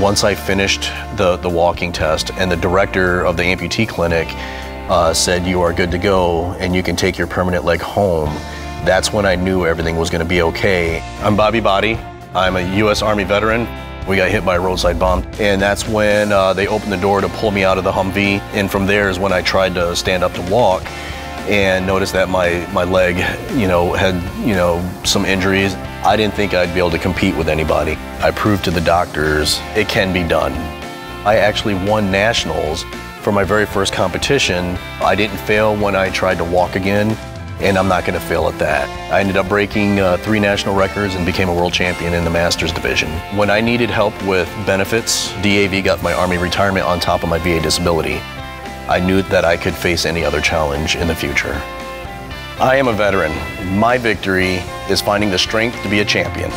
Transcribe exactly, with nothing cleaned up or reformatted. Once I finished the, the walking test and the director of the amputee clinic uh, said, you are good to go and you can take your permanent leg home, that's when I knew everything was gonna be okay. I'm Bobby Body. I'm a U S Army veteran. We got hit by a roadside bomb, and that's when uh, they opened the door to pull me out of the Humvee, and from there is when I tried to stand up to walk and noticed that my, my leg, you know, had, you know, some injuries. I didn't think I'd be able to compete with anybody. I proved to the doctors it can be done. I actually won nationals for my very first competition. I didn't fail when I tried to walk again, and I'm not gonna fail at that. I ended up breaking uh, three national records and became a world champion in the Masters division. When I needed help with benefits, D A V got my Army retirement on top of my V A disability. I knew that I could face any other challenge in the future. I am a veteran. My victory is finding the strength to be a champion.